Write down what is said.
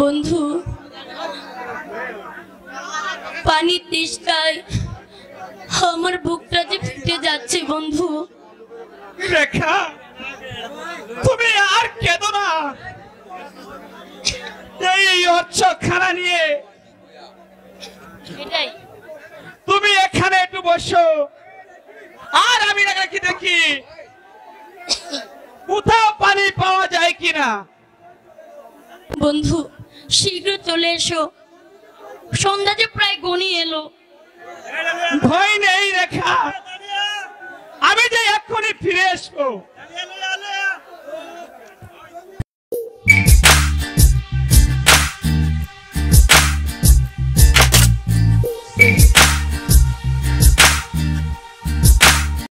বন্ধু পানির তৃষ্ণায় আমার বুকটা যে ফেটে যাচ্ছে বন্ধু। রেখা তুমি আর কেঁদো না, এই অচ্ছখানা নিয়ে তুমি এখানে একটু বসো। আর আমি নাকি দেখি কোথাও পানি পাওয়া যায় কিনা। বন্ধু শীঘ্র চলে এসো, সন্ধ্যা যে প্রায় গনি এলো। ভয় নেই রেখা, আমি যে এক্ষুনি ফিরে আসবো।